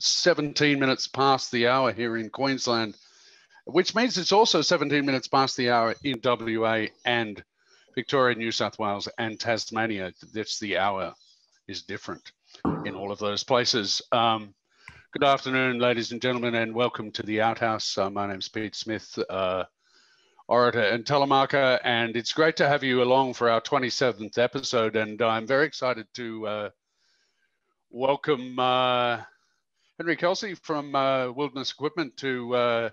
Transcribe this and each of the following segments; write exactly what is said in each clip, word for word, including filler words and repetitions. seventeen minutes past the hour here in Queensland, which means it's also seventeen minutes past the hour in W A and Victoria, New South Wales and Tasmania. That's the hour is different in all of those places. Um, good afternoon, ladies and gentlemen, and welcome to the Outhaus. Uh, my name's Pete Smith, uh, orator and telemarker, and it's great to have you along for our twenty-seventh episode. And I'm very excited to uh, welcome uh, Henry Kelsey from uh, Wilderness Equipment to uh,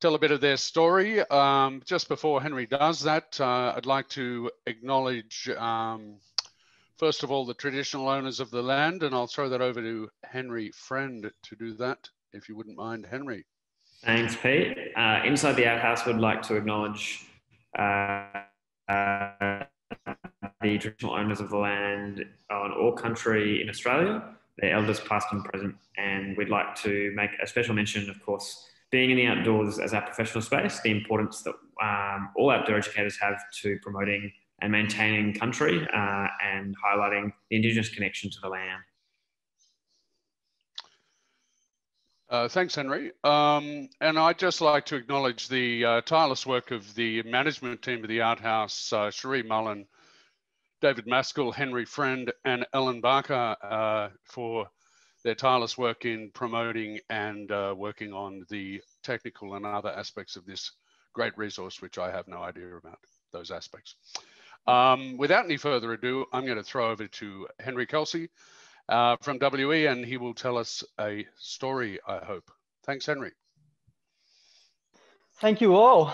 tell a bit of their story. Um, just before Henry does that, uh, I'd like to acknowledge, um, first of all, the traditional owners of the land, and I'll throw that over to Henry Friend to do that, if you wouldn't mind, Henry. Thanks, Pete. Uh, Inside the Outhaus would like to acknowledge uh, uh, the traditional owners of the land on all country in Australia, their elders past and present, and we'd like to make a special mention, of course, being in the outdoors as our professional space, the importance that um, all outdoor educators have to promoting and maintaining country uh, and highlighting the Indigenous connection to the land. Uh, thanks, Henry. Um, and I'd just like to acknowledge the uh, tireless work of the management team of the Outhaus, uh, Sheree Mullen, David Maskell, Henry Friend, and Ellen Barker uh, for their tireless work in promoting and uh, working on the technical and other aspects of this great resource, which I have no idea about those aspects. Um, without any further ado, I'm going to throw over to Henry Kelsey uh, from W E, and he will tell us a story, I hope. Thanks, Henry. Thank you all.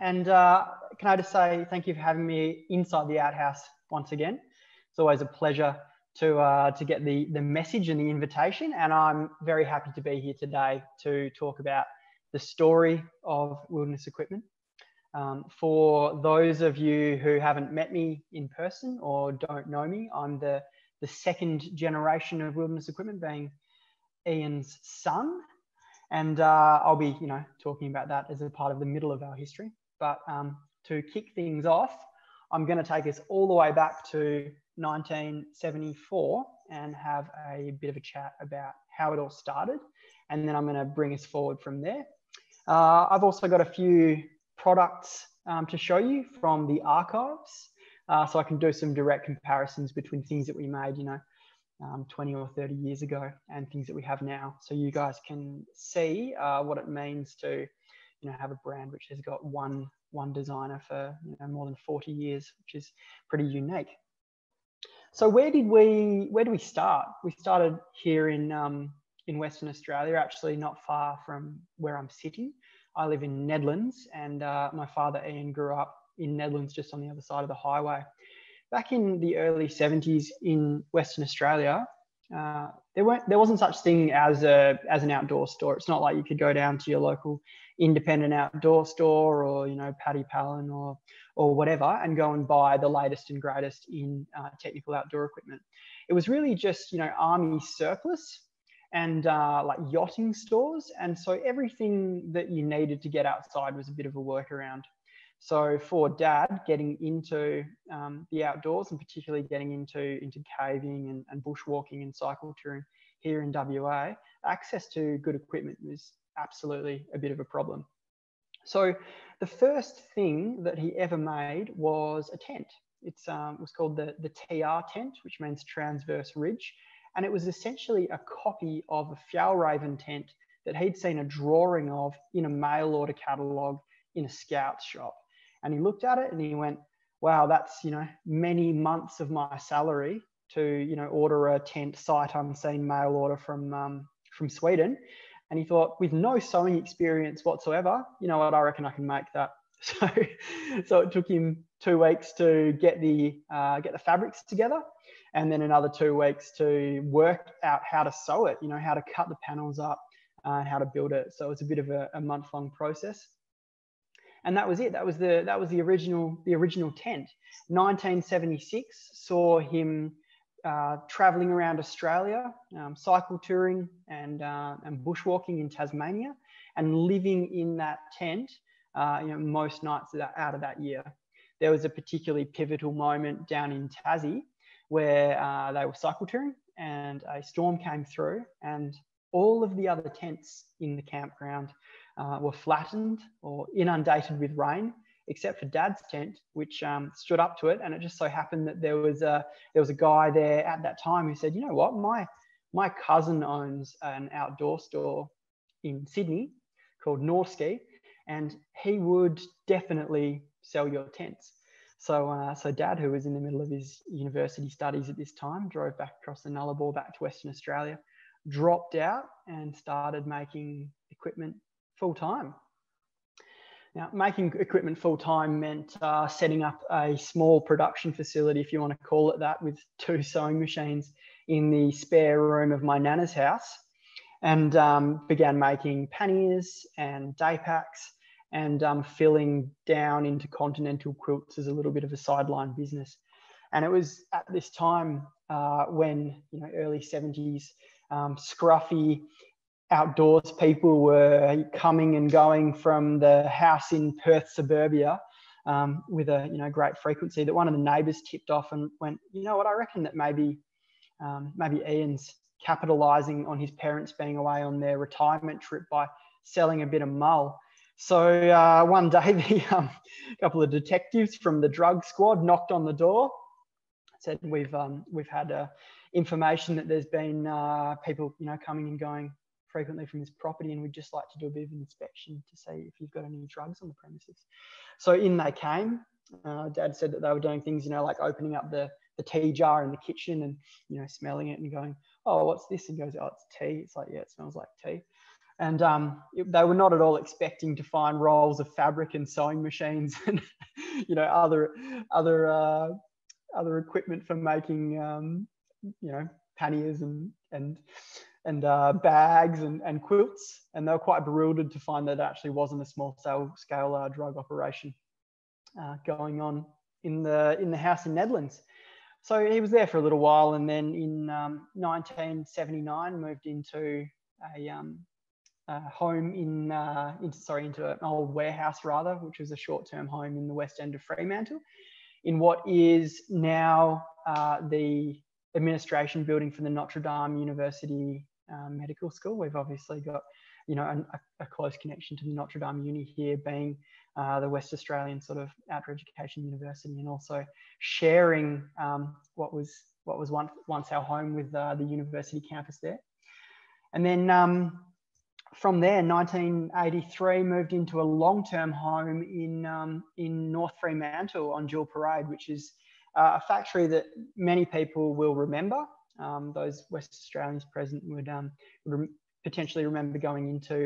And uh, can I just say thank you for having me inside the Outhaus once again. It's always a pleasure to uh, to get the, the message and the invitation. And I'm very happy to be here today to talk about the story of Wilderness Equipment. Um, for those of you who haven't met me in person or don't know me, I'm the, the second generation of Wilderness Equipment, being Ian's son. And uh, I'll be, you know, talking about that as a part of the middle of our history. But um, to kick things off, I'm going to take us all the way back to nineteen seventy-four and have a bit of a chat about how it all started, and then I'm going to bring us forward from there. Uh, I've also got a few products um, to show you from the archives, uh, so I can do some direct comparisons between things that we made, you know, um, twenty or thirty years ago and things that we have now, so you guys can see uh, what it means to, you know, have a brand which has got one one designer for, you know, more than forty years, which is pretty unique. So where did we, where do we start? We started here in, um, in Western Australia, actually not far from where I'm sitting. I live in Nedlands, and uh, my father Ian grew up in Nedlands, just on the other side of the highway. Back in the early seventies in Western Australia, uh, there, weren't, there wasn't such thing as, a, as an outdoor store. It's not like you could go down to your local independent outdoor store or, you know, Paddy Palin or or whatever and go and buy the latest and greatest in uh, technical outdoor equipment. It was really just, you know, army surplus and uh, like yachting stores. And so everything that you needed to get outside was a bit of a workaround. So for Dad, getting into um, the outdoors and particularly getting into, into caving and, and bushwalking and cycle touring here in W A, access to good equipment was absolutely a bit of a problem. So the first thing that he ever made was a tent. It's, um, it was called the, the T R tent, which means transverse ridge. And it was essentially a copy of a Fjallraven tent that he'd seen a drawing of in a mail order catalogue in a scout shop. And he looked at it and he went, wow, that's, you know, many months of my salary to, you know, order a tent sight unseen mail order from, um, from Sweden. And he thought, with no sewing experience whatsoever, you know what, I reckon I can make that. So, so it took him two weeks to get the, uh, get the fabrics together, and then another two weeks to work out how to sew it, you know, how to cut the panels up uh, and how to build it. So it was a bit of a, a month-long process. And that was it. That was the, that was the, original, the original tent. nineteen seventy-six saw him Uh, traveling around Australia, um, cycle touring and, uh, and bushwalking in Tasmania, and living in that tent uh, you know, most nights out of that year. There was a particularly pivotal moment down in Tassie where uh, they were cycle touring and a storm came through and all of the other tents in the campground uh, were flattened or inundated with rain, except for Dad's tent, which um, stood up to it. And it just so happened that there was a there was a guy there at that time who said, you know what, my my cousin owns an outdoor store in Sydney called Norski, and he would definitely sell your tents. So, uh, so Dad, who was in the middle of his university studies at this time, drove back across the Nullarbor back to Western Australia, dropped out and started making equipment full-time. Now, making equipment full-time meant uh, setting up a small production facility, if you want to call it that, with two sewing machines in the spare room of my Nana's house, and um, began making panniers and day packs, and um, filling down into continental quilts as a little bit of a sideline business. And it was at this time uh, when, you know, early seventies, um, Scruffy Outdoors people were coming and going from the house in Perth suburbia um, with a, you know, great frequency, that one of the neighbours tipped off and went, you know what, I reckon that maybe, um, maybe Ian's capitalising on his parents being away on their retirement trip by selling a bit of mull. So uh, one day, the, um, a couple of detectives from the drug squad knocked on the door, said, we've um, we've had uh, information that there's been uh, people, you know, coming and going frequently from this property, and we'd just like to do a bit of an inspection to see if you've got any drugs on the premises. So in they came. Uh, Dad said that they were doing things, you know, like opening up the, the tea jar in the kitchen and, you know, smelling it and going, oh, what's this? And goes, oh, it's tea. It's like, yeah, it smells like tea. And um, they were not at all expecting to find rolls of fabric and sewing machines and, you know, other other uh, other equipment for making, um, you know, panniers and and and uh, bags and, and quilts. And they were quite bewildered to find that it actually wasn't a small scale uh, drug operation uh, going on in the in the house in Nedlands. So he was there for a little while, and then in um, nineteen seventy-nine moved into a um, Uh, home in, uh, into, sorry, into an old warehouse rather, which was a short-term home in the west end of Fremantle, in what is now uh, the administration building for the Notre Dame University uh, Medical School. We've obviously got, you know, an, a, a close connection to the Notre Dame Uni here, being uh, the West Australian sort of outdoor education university, and also sharing um, what was what was once once our home with uh, the university campus there. And then Um, From there, nineteen eighty-three, moved into a long-term home in, um, in North Fremantle on Dual Parade, which is uh, a factory that many people will remember. Um, those West Australians present would, um, would re potentially remember going into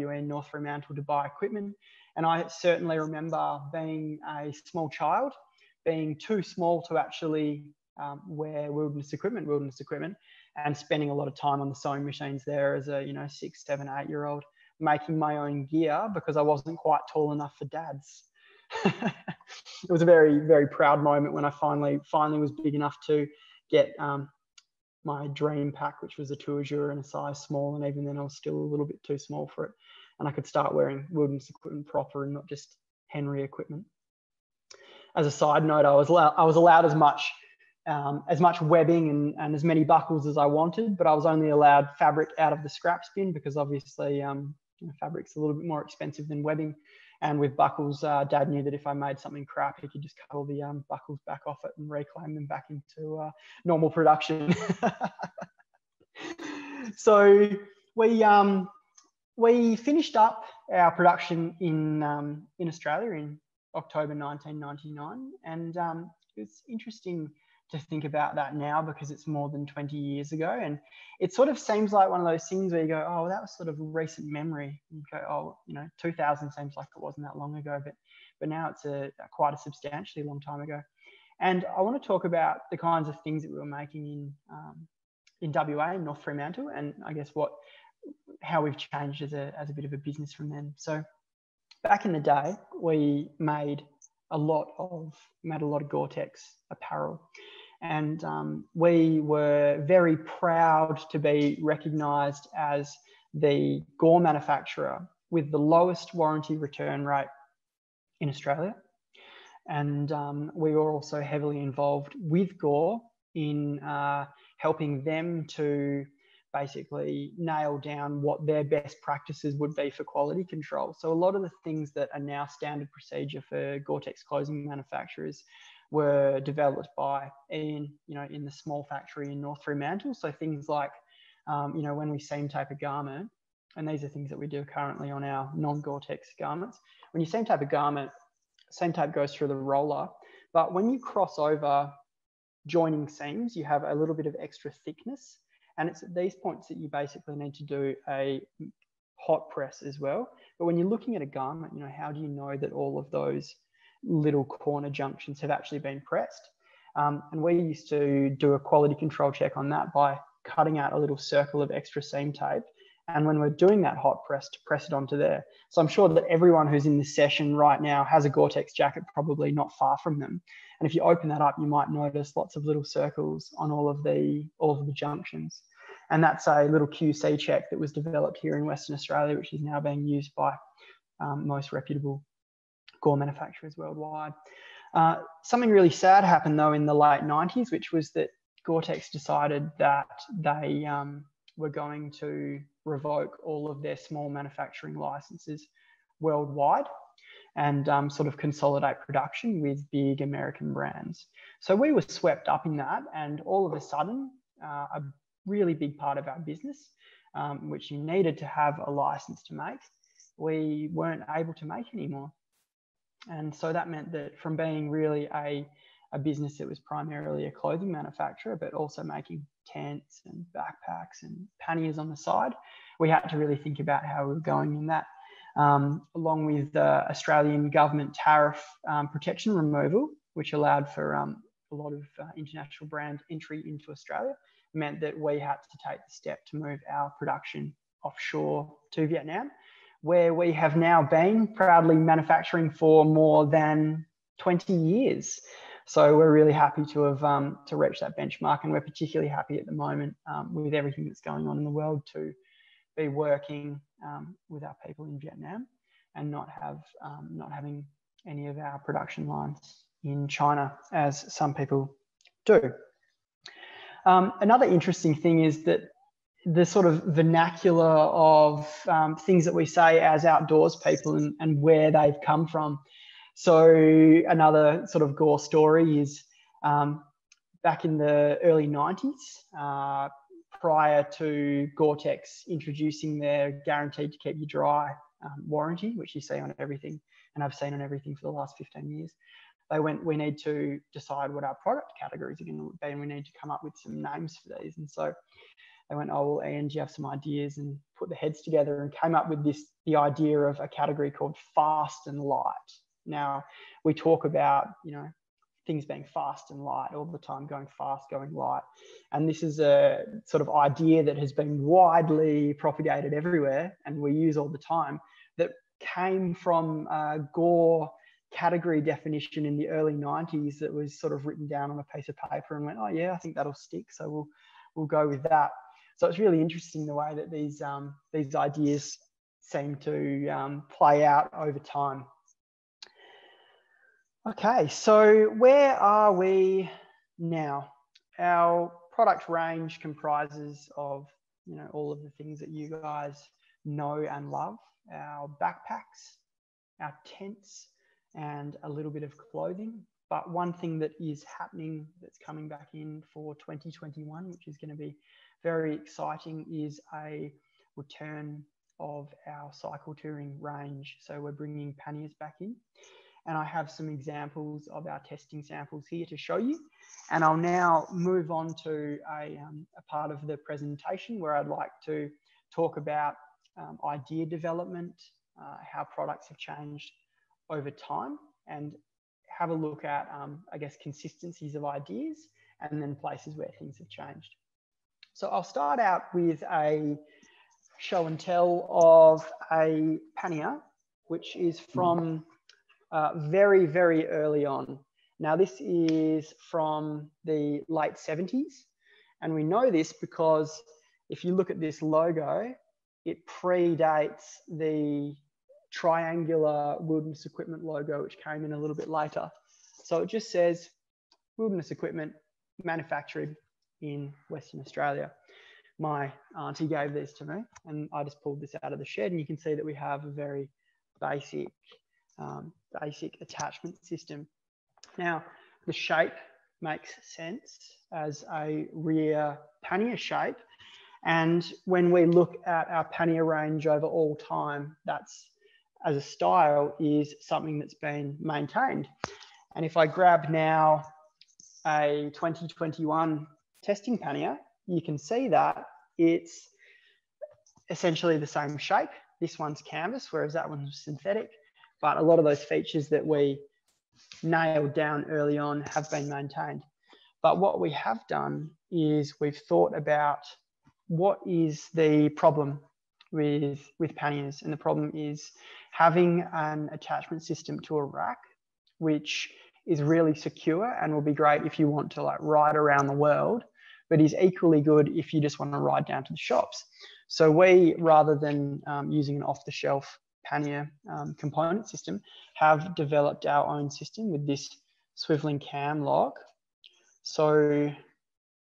W N North Fremantle to buy equipment. And I certainly remember being a small child, being too small to actually um, wear wilderness equipment, wilderness equipment. and spending a lot of time on the sewing machines there as a, you know, six, seven, eight year old, making my own gear because I wasn't quite tall enough for Dad's. It was a very, very proud moment when I finally, finally was big enough to get um, my dream pack, which was a Toujour and a size small. And even then I was still a little bit too small for it. And I could start wearing wilderness equipment proper and not just Henry equipment. As a side note, I was, I was allowed as much Um, as much webbing and, and as many buckles as I wanted, but I was only allowed fabric out of the scraps bin because obviously um, you know, fabric's a little bit more expensive than webbing. And with buckles, uh, Dad knew that if I made something crap, he could just cut all the um, buckles back off it and reclaim them back into uh, normal production. So we, um, we finished up our production in, um, in Australia in October nineteen ninety-nine, and um, it's interesting to think about that now because it's more than twenty years ago, and it sort of seems like one of those things where you go, oh, that was sort of recent memory, and you go, oh, you know, two thousand seems like it wasn't that long ago, but but now it's a, a quite a substantially long time ago. And I want to talk about the kinds of things that we were making in um, in W A, in North Fremantle, and I guess what how we've changed as a, as a bit of a business from then. So back in the day, we made a lot of made a lot of Gore-Tex apparel. And um, we were very proud to be recognised as the Gore manufacturer with the lowest warranty return rate in Australia. And um, we were also heavily involved with Gore in uh, helping them to basically nail down what their best practices would be for quality control. So a lot of the things that are now standard procedure for Gore-Tex clothing manufacturers were developed by Ian, you know, in the small factory in North Fremantle. So things like, um, you know, when we seam tape a garment, and these are things that we do currently on our non-Gore-Tex garments. When you seam tape a garment, seam tape goes through the roller, but when you cross over joining seams, you have a little bit of extra thickness. And it's at these points that you basically need to do a hot press as well. But when you're looking at a garment, you know, how do you know that all of those little corner junctions have actually been pressed? Um, and we used to do a quality control check on that by cutting out a little circle of extra seam tape. And when we're doing that hot press, to press it onto there. So I'm sure that everyone who's in this session right now has a Gore-Tex jacket probably not far from them. And if you open that up, you might notice lots of little circles on all of the, all of the junctions. And that's a little Q C check that was developed here in Western Australia, which is now being used by um, most reputable gore manufacturers worldwide. Uh, something really sad happened though in the late nineties, which was that Gore-Tex decided that they um, were going to revoke all of their small manufacturing licenses worldwide and um, sort of consolidate production with big American brands. So we were swept up in that, and all of a sudden, uh, a really big part of our business, um, which you needed to have a license to make, we weren't able to make anymore. And so that meant that from being really a, a business that was primarily a clothing manufacturer, but also making tents and backpacks and panniers on the side, we had to really think about how we were going in that. Um, along with the Australian government tariff um, protection removal, which allowed for um, a lot of uh, international brand entry into Australia, meant that we had to take the step to move our production offshore to Vietnam, where we have now been proudly manufacturing for more than twenty years. So we're really happy to have um, to reach that benchmark, and we're particularly happy at the moment um, with everything that's going on in the world to be working um, with our people in Vietnam and not have um, not having any of our production lines in China, as some people do. Um, another interesting thing is that the sort of vernacular of um, things that we say as outdoors people and, and where they've come from. So another sort of gore story is um, back in the early nineties, uh, prior to Gore-Tex introducing their guaranteed to keep you dry um, warranty, which you see on everything, and I've seen on everything for the last fifteen years, they went, we need to decide what our product categories are going to be, and we need to come up with some names for these. And so they went, oh, well, Ian, do you have some ideas? And put the heads together and came up with this, the idea of a category called fast and light. Now, we talk about, you know, things being fast and light all the time, going fast, going light. And this is a sort of idea that has been widely propagated everywhere and we use all the time, that came from a gore category definition in the early nineties that was sort of written down on a piece of paper and went, oh, yeah, I think that'll stick. So we'll, we'll go with that. So it's really interesting the way that these, um, these ideas seem to um, play out over time. Okay, so where are we now? Our product range comprises of, you know, all of the things that you guys know and love, our backpacks, our tents, and a little bit of clothing. But one thing that is happening that's coming back in for twenty twenty-one, which is going to be very exciting, is a return of our cycle touring range. So we're bringing panniers back in. And I have some examples of our testing samples here to show you. And I'll now move on to a, um, a part of the presentation where I'd like to talk about um, idea development, uh, how products have changed over time, and have a look at, um, I guess, consistencies of ideas and then places where things have changed. So I'll start out with a show and tell of a pannier, which is from Uh, very, very early on. Now, this is from the late seventies. And we know this because if you look at this logo, it predates the triangular Wilderness Equipment logo, which came in a little bit later. So it just says Wilderness Equipment manufactured in Western Australia. my auntie gave these to me, and I just pulled this out of the shed, and you can see that we have a very basic, um, basic attachment system. Now, the shape makes sense as a rear pannier shape, and when we look at our pannier range over all time, that's, as a style, is something that's been maintained. And if I grab now a twenty twenty-one testing pannier, you can see that it's essentially the same shape. This one's canvas, whereas that one's synthetic, but a lot of those features that we nailed down early on have been maintained. But what we have done is we've thought about what is the problem with with panniers, and the problem is having an attachment system to a rack which is really secure and will be great if you want to like ride around the world, but is equally good if you just want to ride down to the shops. So we, rather than um, using an off-the-shelf pannier um, component system, have developed our own system with this swiveling cam lock, so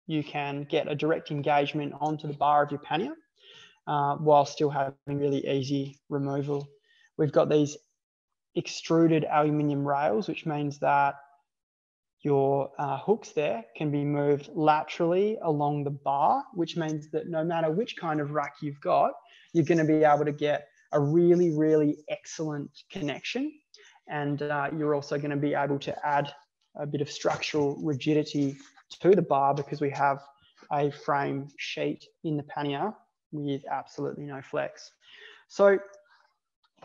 you can get a direct engagement onto the bar of your pannier Uh, while still having really easy removal. We've got these extruded aluminium rails, which means that your uh, hooks there can be moved laterally along the bar, which means that no matter which kind of rack you've got, you're going to be able to get a really, really excellent connection. And uh, you're also going to be able to add a bit of structural rigidity to the bar, because we have a frame sheet in the pannier with absolutely no flex. So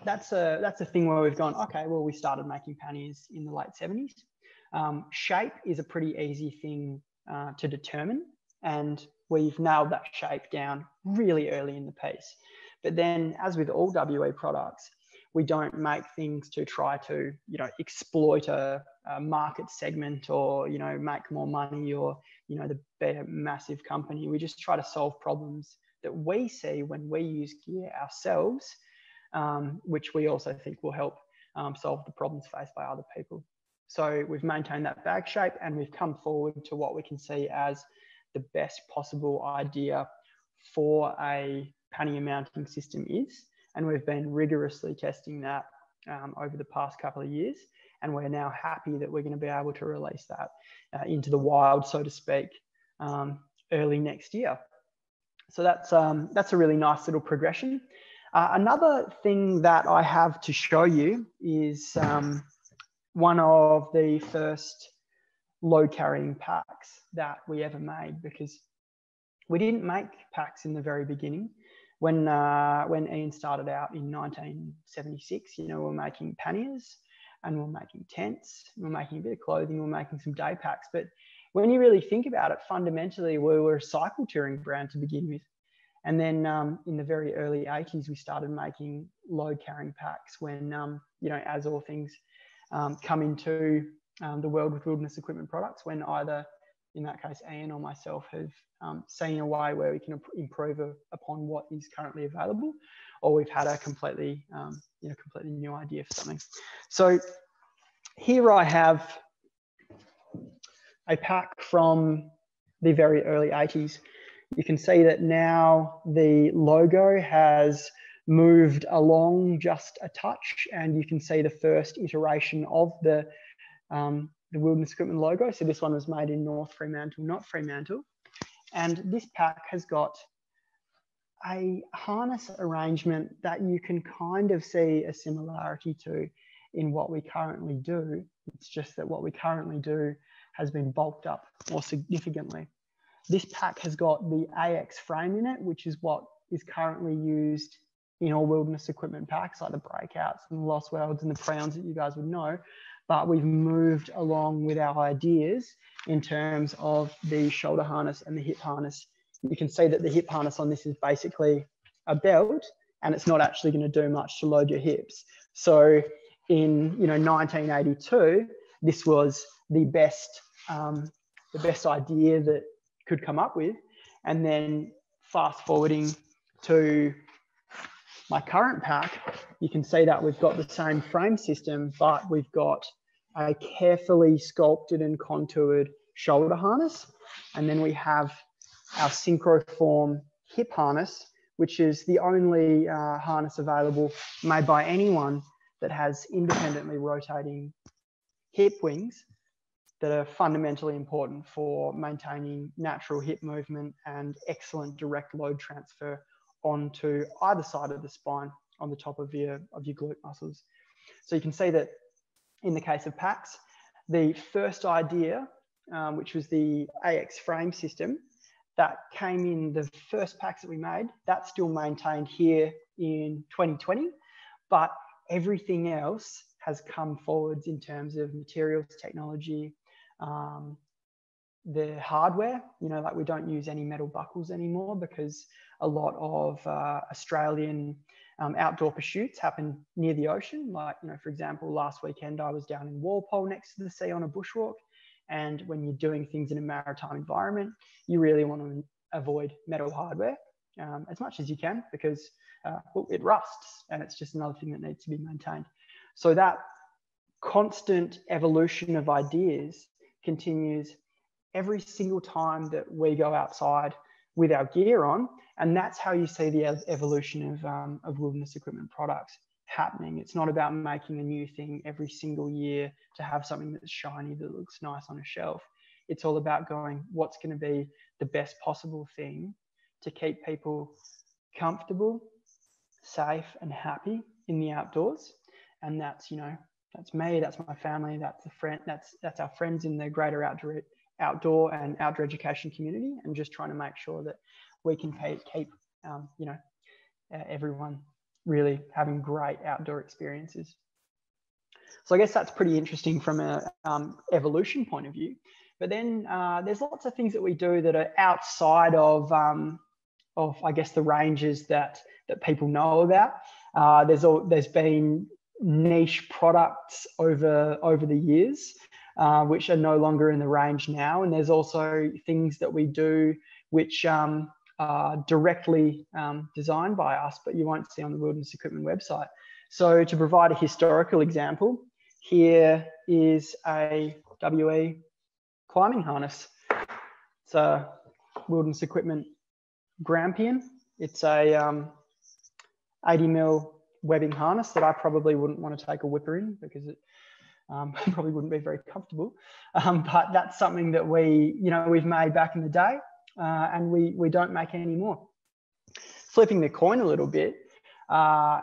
that's a that's a thing where we've gone, okay, well, we started making panniers in the late seventies. Um, shape is a pretty easy thing uh, to determine, and we've nailed that shape down really early in the piece. But then, as with all W E products, we don't make things to try to, you know, exploit a, a market segment or, you know, make more money or, you know, the better massive company. We just try to solve problems that we see when we use gear ourselves, um, which we also think will help um, solve the problems faced by other people. So we've maintained that bag shape, and we've come forward to what we can see as the best possible idea for a pannier mounting system is, and we've been rigorously testing that um, over the past couple of years, and we're now happy that we're going to be able to release that uh, into the wild, so to speak, um, early next year. So that's, um, that's a really nice little progression. Uh, another thing that I have to show you is um, one of the first load carrying packs that we ever made, because we didn't make packs in the very beginning. When, uh, when Ian started out in nineteen seventy-six, you know, we were making panniers and we were making tents, we were making a bit of clothing, we were making some day packs. But when you really think about it, fundamentally, we were a cycle touring brand to begin with. And then um, in the very early eighties, we started making load carrying packs when, um, you know, as all things um, come into um, the world with wilderness equipment products, when either, in that case, Ian or myself have um, seen a way where we can improve a, upon what is currently available, or we've had a completely, um, you know, completely new idea for something. So here I have a pack from the very early eighties. You can see that now the logo has moved along just a touch, and you can see the first iteration of the, um, the Wilderness Equipment logo. So this one was made in North Fremantle, not Fremantle. And this pack has got a harness arrangement that you can kind of see a similarity to in what we currently do. It's just that what we currently do has been bulked up more significantly. This pack has got the A X frame in it, which is what is currently used in all wilderness equipment packs, like the breakouts and the Lost Worlds and the Preons that you guys would know. But we've moved along with our ideas in terms of the shoulder harness and the hip harness. You can see that the hip harness on this is basically a belt, and it's not actually going to do much to load your hips. So in, you know, nineteen eighty-two, this was the best um, the best idea that could come up with. And then fast forwarding to my current pack, you can see that we've got the same frame system, but we've got a carefully sculpted and contoured shoulder harness. And then we have our synchroform hip harness, which is the only uh, harness available made by anyone that has independently rotating hip wings that are fundamentally important for maintaining natural hip movement and excellent direct load transfer onto either side of the spine on the top of your, of your glute muscles. So you can see that in the case of P A X, the first idea, um, which was the A X frame system, that came in the first packs that we made, that's still maintained here in twenty twenty, but everything else has come forwards in terms of materials, technology, um, the hardware, you know, like we don't use any metal buckles anymore because a lot of uh, Australian um, outdoor pursuits happen near the ocean. Like, you know, for example, last weekend I was down in Walpole next to the sea on a bushwalk. And when you're doing things in a maritime environment, you really want to avoid metal hardware um, as much as you can because uh, well, it rusts and it's just another thing that needs to be maintained. So that constant evolution of ideas continues every single time that we go outside with our gear on. And that's how you see the evolution of, um, of Wilderness Equipment products happening. It's not about making a new thing every single year to have something that's shiny that looks nice on a shelf. It's all about going, what's going to be the best possible thing to keep people comfortable, safe and happy in the outdoors. And that's, you know, that's me, that's my family, that's the friend, that's that's our friends in the greater outdoor outdoor and outdoor education community, and just trying to make sure that we can keep um, you know uh, everyone really having great outdoor experiences. So I guess that's pretty interesting from a um, evolution point of view. But then uh, there's lots of things that we do that are outside of, um, of I guess, the ranges that, that people know about. Uh, there's, all, there's been niche products over, over the years, uh, which are no longer in the range now. And there's also things that we do which um, are directly um, designed by us, but you won't see on the Wilderness Equipment website. So to provide a historical example, here is a W E climbing harness. It's a Wilderness Equipment Grampian. It's a um, eighty mil webbing harness that I probably wouldn't want to take a whipper in because it um, probably wouldn't be very comfortable. Um, but that's something that we, you know, we've made back in the day uh, and we, we don't make any more. Flipping the coin a little bit, uh,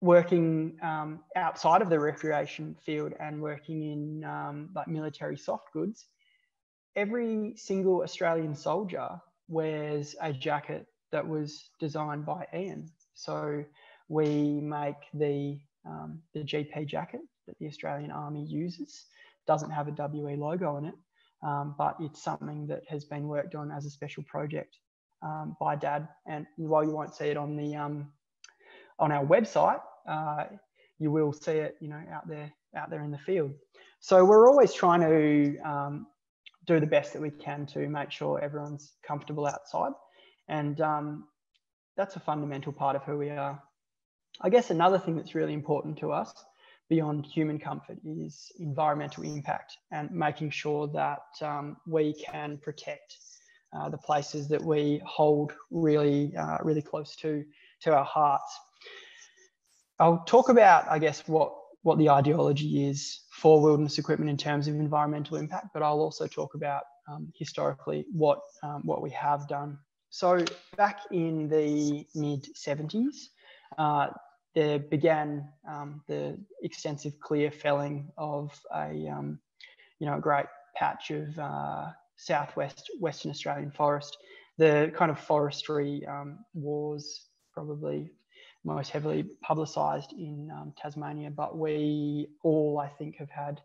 working um, outside of the recreation field and working in um, like military soft goods, every single Australian soldier wears a jacket that was designed by Ian. So we make the, um, the G P jacket that the Australian Army uses. It doesn't have a W E logo on it, um, but it's something that has been worked on as a special project um, by Dad. And while you won't see it on the um, on our website, Uh, you will see it, you know, out there, out there in the field. So we're always trying to um, do the best that we can to make sure everyone's comfortable outside, and um, that's a fundamental part of who we are. I guess another thing that's really important to us beyond human comfort is environmental impact and making sure that um, we can protect uh, the places that we hold really, uh, really close to to our hearts. I'll talk about, I guess, what, what the ideology is for Wilderness Equipment in terms of environmental impact, but I'll also talk about um, historically what, um, what we have done. So back in the mid seventies, uh, there began um, the extensive clear felling of a, um, you know, a great patch of uh, southwest Western Australian forest. The kind of forestry um, wars probably most heavily publicised in um, Tasmania, but we all, I think, have had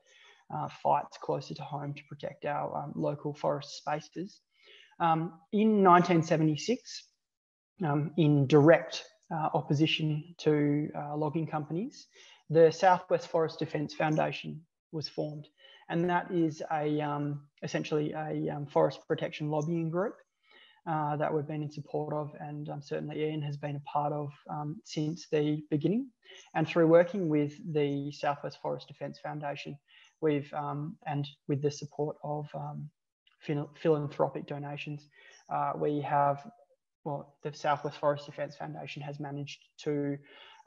uh, fights closer to home to protect our um, local forest spaces. Um, in nineteen seventy-six, um, in direct uh, opposition to uh, logging companies, the Southwest Forest Defence Foundation was formed, and that is a um, essentially a um, forest protection lobbying group Uh, that we've been in support of, and um, certainly Ian has been a part of um, since the beginning. And through working with the Southwest Forest Defence Foundation, we've um, and with the support of um, phil philanthropic donations, uh, we have well, the Southwest Forest Defence Foundation has managed to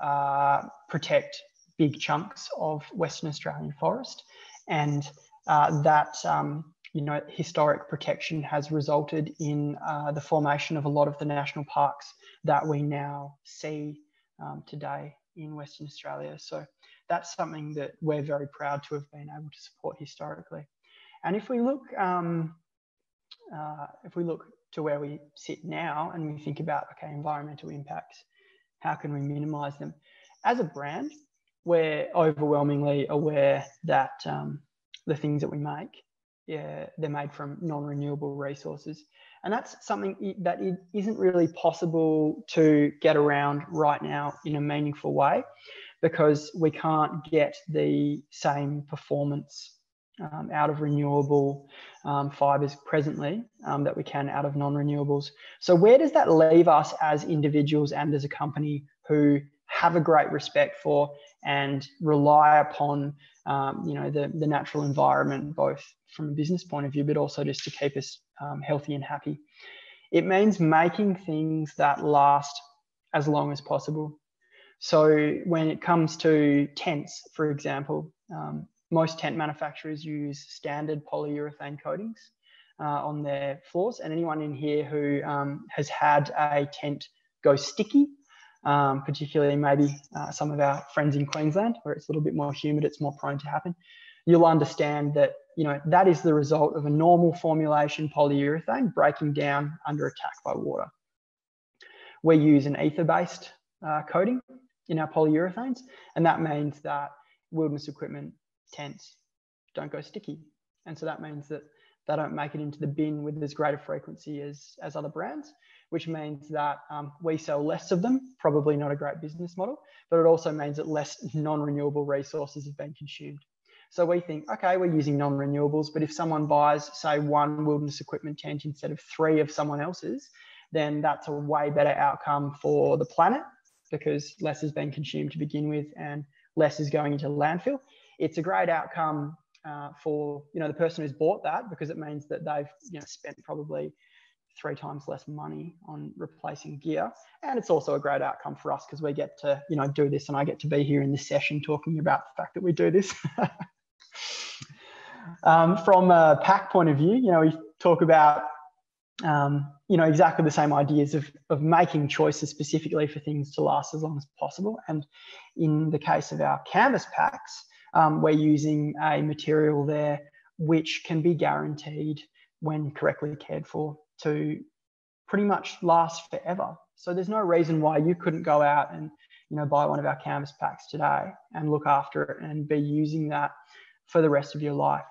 uh, protect big chunks of Western Australian forest, and uh, that um, you know, historic protection has resulted in uh, the formation of a lot of the national parks that we now see um, today in Western Australia. So that's something that we're very proud to have been able to support historically. And if we look, um, uh, if we look to where we sit now and we think about, okay, environmental impacts, how can we minimise them? As a brand, we're overwhelmingly aware that um, the things that we make, yeah, they're made from non-renewable resources. And that's something that it isn't really possible to get around right now in a meaningful way, because we can't get the same performance um, out of renewable um, fibres presently um, that we can out of non-renewables. So where does that leave us as individuals and as a company who have a great respect for and rely upon um, you know, the, the natural environment, both from a business point of view, but also just to keep us um, healthy and happy? It means making things that last as long as possible. So when it comes to tents, for example, um, most tent manufacturers use standard polyurethane coatings uh, on their floors. And anyone in here who um, has had a tent go sticky, Um, particularly maybe uh, some of our friends in Queensland, where it's a little bit more humid, it's more prone to happen, you'll understand that, you know, that is the result of a normal formulation polyurethane breaking down under attack by water. We use an ether-based uh, coating in our polyurethanes, and that means that Wilderness Equipment tents don't go sticky. And so that means that they don't make it into the bin with as great a frequency as, as other brands, which means that um, we sell less of them, probably not a great business model, but it also means that less non-renewable resources have been consumed. So we think, okay, we're using non-renewables, but if someone buys, say, one Wilderness Equipment tent instead of three of someone else's, then that's a way better outcome for the planet, because less has been consumed to begin with and less is going into landfill. It's a great outcome Uh, for, you know, the person who's bought that, because it means that they've, you know, spent probably three times less money on replacing gear. And it's also a great outcome for us, because we get to, you know, do this, and I get to be here in this session talking about the fact that we do this. um, from a pack point of view, you know, we talk about, um, you know, exactly the same ideas of, of making choices specifically for things to last as long as possible. And in the case of our canvas packs, Um, we're using a material there which can be guaranteed, when correctly cared for, to pretty much last forever. So there's no reason why you couldn't go out and, you know, buy one of our canvas packs today and look after it and be using that for the rest of your life.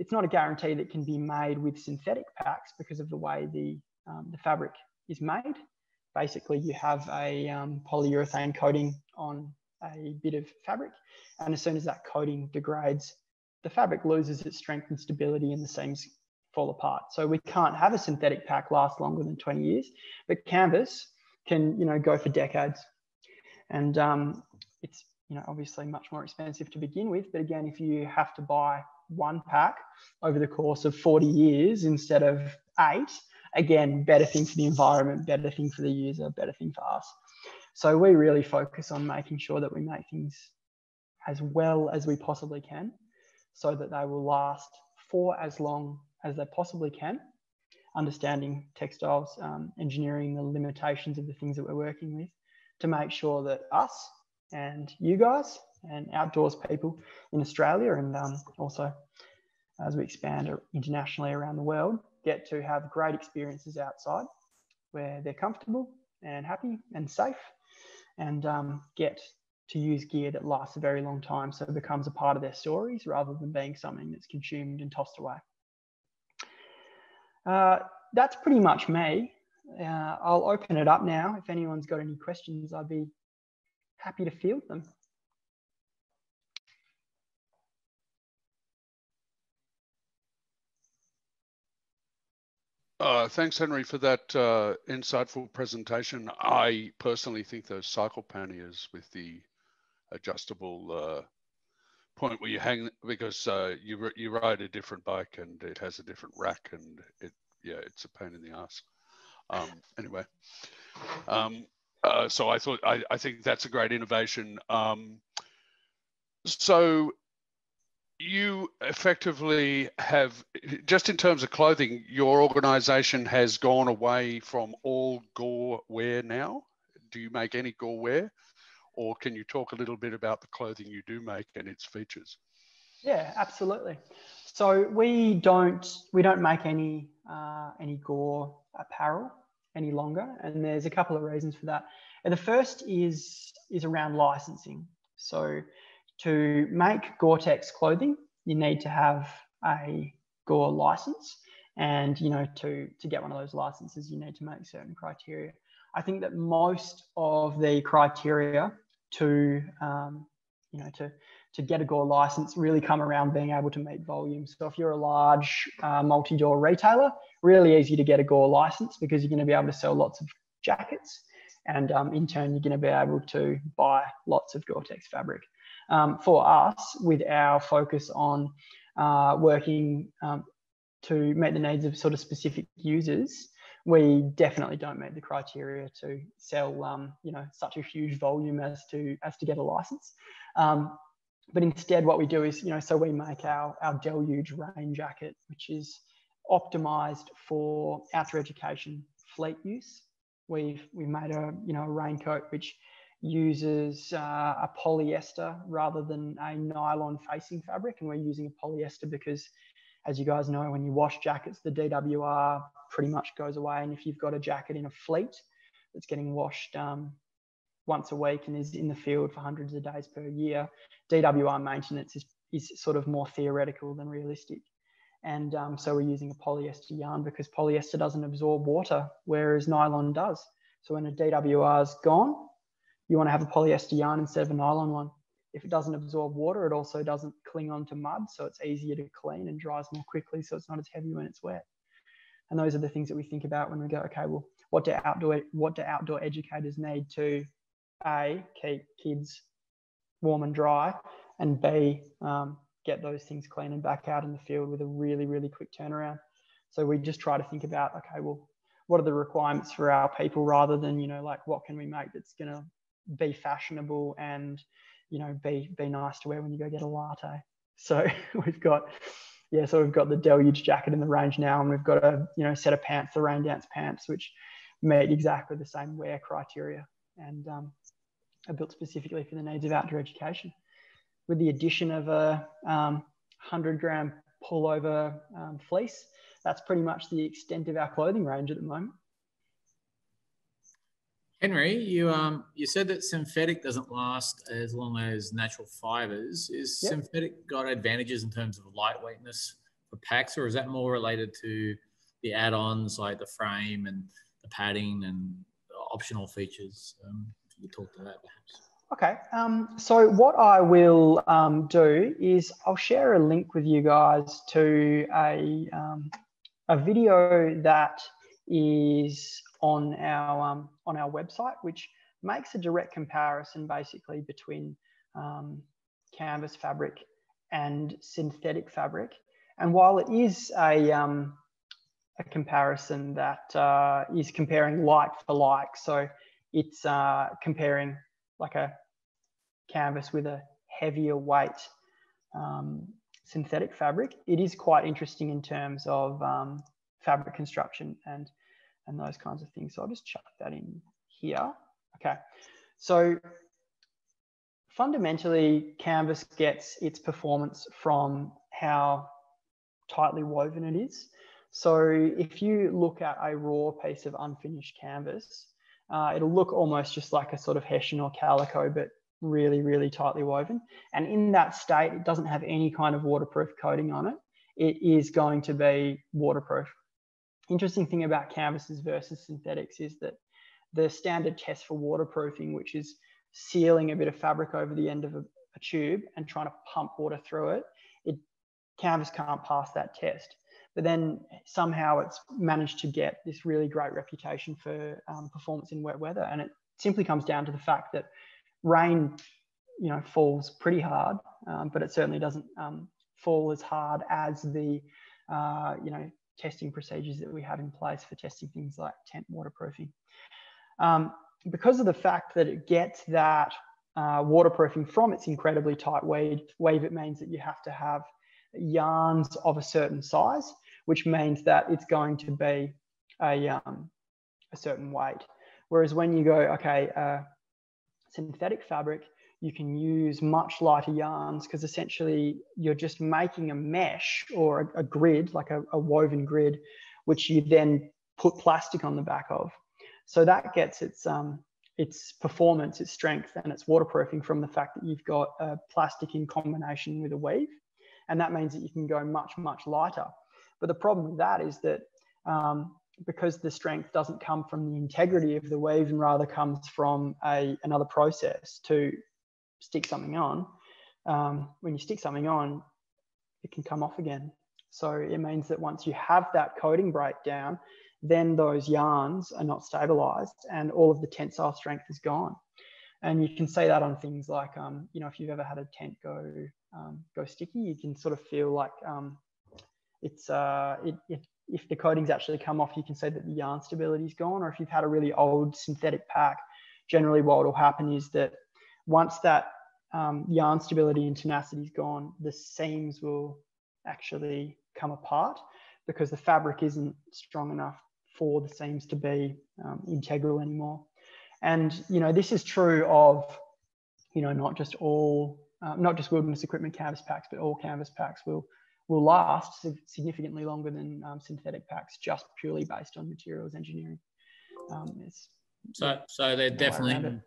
It's not a guarantee that can be made with synthetic packs because of the way the, um, the fabric is made. Basically, you have a um, polyurethane coating on a bit of fabric, and as soon as that coating degrades, the fabric loses its strength and stability and the seams fall apart. So we can't have a synthetic pack last longer than twenty years, but canvas can, you know, go for decades. And um, it's, you know, obviously much more expensive to begin with, but again, if you have to buy one pack over the course of forty years instead of eight, again, better thing for the environment, better thing for the user, better thing for us. So we really focus on making sure that we make things as well as we possibly can so that they will last for as long as they possibly can, understanding textiles, um, engineering the limitations of the things that we're working with, to make sure that us and you guys and outdoors people in Australia, and um, also as we expand internationally around the world, get to have great experiences outside where they're comfortable and happy and safe, and um, get to use gear that lasts a very long time, so it becomes a part of their stories rather than being something that's consumed and tossed away. Uh, that's pretty much me. Uh, I'll open it up now. If anyone's got any questions, I'd be happy to field them. Uh, thanks, Henry, for that uh, insightful presentation. I personally think those cycle panniers with the adjustable uh, point where you hang, because uh, you you ride a different bike and it has a different rack, and it yeah, it's a pain in the ass. Um, anyway, um, uh, so I thought I, I think that's a great innovation. Um, so you effectively have, just in terms of clothing, your organisation has gone away from all gore wear now. Do you make any gore wear, or can you talk a little bit about the clothing you do make and its features? Yeah, absolutely. So we don't we don't make any uh, any gore apparel any longer, and there's a couple of reasons for that. And the first is is around licensing. So to make Gore-Tex clothing, you need to have a gore license, and you know to to get one of those licenses, you need to make certain criteria. I think that most of the criteria to um, you know to to get a gore license really come around being able to meet volume. So if you're a large uh, multi-door retailer, really easy to get a gore license because you're going to be able to sell lots of jackets, and um, in turn you're going to be able to buy lots of Gore-Tex fabric. Um, for us, with our focus on uh, working um, to meet the needs of sort of specific users, we definitely don't meet the criteria to sell um, you know such a huge volume as to as to get a license. Um, But instead what we do is, you know, so we make our, our Deluge rain jacket, which is optimised for outdoor education fleet use. We've, we've made a, you know, a raincoat which uses uh, a polyester rather than a nylon facing fabric. And we're using a polyester because, as you guys know, when you wash jackets, the D W R pretty much goes away. And if you've got a jacket in a fleet that's getting washed um, once a week and is in the field for hundreds of days per year, D W R maintenance is, is sort of more theoretical than realistic. And um, so we're using a polyester yarn because polyester doesn't absorb water, whereas nylon does. So when a D W R's gone, you want to have a polyester yarn instead of a nylon one. If it doesn't absorb water, it also doesn't cling onto mud, so it's easier to clean and dries more quickly, so it's not as heavy when it's wet. And those are the things that we think about when we go, okay, well, what do outdoor, what do outdoor educators need to A, keep kids warm and dry, and B, um, get those things clean and back out in the field with a really, really quick turnaround. So we just try to think about, okay, well, what are the requirements for our people rather than, you know, like what can we make that's going to be fashionable and, you know, be, be nice to wear when you go get a latte. So we've got, yeah, so we've got the Deluge jacket in the range now, and we've got a, you know, set of pants, the Rain Dance pants, which meet exactly the same wear criteria. And um, are built specifically for the needs of outdoor education, with the addition of a um, one hundred gram pullover um, fleece. That's pretty much the extent of our clothing range at the moment. Henry, you um you said that synthetic doesn't last as long as natural fibres. Is yep. synthetic got advantages in terms of lightweightness for packs, or is that more related to the add-ons like the frame and the padding and optional features? Um, you talk to that perhaps. Okay, um, so what I will um, do is I'll share a link with you guys to a, um, a video that is on our, um, on our website, which makes a direct comparison basically between um, canvas fabric and synthetic fabric. And while it is a, um, a comparison that uh, is comparing like for like, so it's uh, comparing like a canvas with a heavier weight um, synthetic fabric, it is quite interesting in terms of um, fabric construction and and those kinds of things. So I'll just chuck that in here. Okay, so fundamentally canvas gets its performance from how tightly woven it is. So if you look at a raw piece of unfinished canvas, uh, it'll look almost just like a sort of hessian or calico, but really, really tightly woven. And in that state, it doesn't have any kind of waterproof coating on it. It is going to be waterproof. Interesting thing about canvases versus synthetics is that the standard test for waterproofing, which is sealing a bit of fabric over the end of a, a tube and trying to pump water through it, it canvas can't pass that test. But then somehow it's managed to get this really great reputation for um, performance in wet weather. And it simply comes down to the fact that rain, you know, falls pretty hard, um, but it certainly doesn't um, fall as hard as the, uh, you know, testing procedures that we have in place for testing things like tent waterproofing. Um, because of the fact that it gets that uh, waterproofing from its incredibly tight wave, wave, it means that you have to have yarns of a certain size, which means that it's going to be a, um, a certain weight. Whereas when you go, okay, uh, synthetic fabric, you can use much lighter yarns because essentially you're just making a mesh or a, a grid, like a, a woven grid, which you then put plastic on the back of. So that gets its, um, its performance, its strength, and its waterproofing from the fact that you've got a plastic in combination with a weave. And that means that you can go much, much lighter. But the problem with that is that um, because the strength doesn't come from the integrity of the weave and rather comes from a, another process to stick something on, um, when you stick something on, it can come off again. So it means that once you have that coating breakdown, then those yarns are not stabilized and all of the tensile strength is gone. And you can see that on things like, um, you know, if you've ever had a tent go um, go sticky, you can sort of feel like um, it's, uh, it, it, if the coatings actually come off, you can see that the yarn stability is gone. Or if you've had a really old synthetic pack, generally what will happen is that once that um, yarn stability and tenacity is gone, the seams will actually come apart because the fabric isn't strong enough for the seams to be um, integral anymore. And, you know, this is true of, you know, not just all, uh, not just wilderness equipment canvas packs, but all canvas packs will, will last significantly longer than um, synthetic packs just purely based on materials engineering. Um, it's, so, so they're definitely...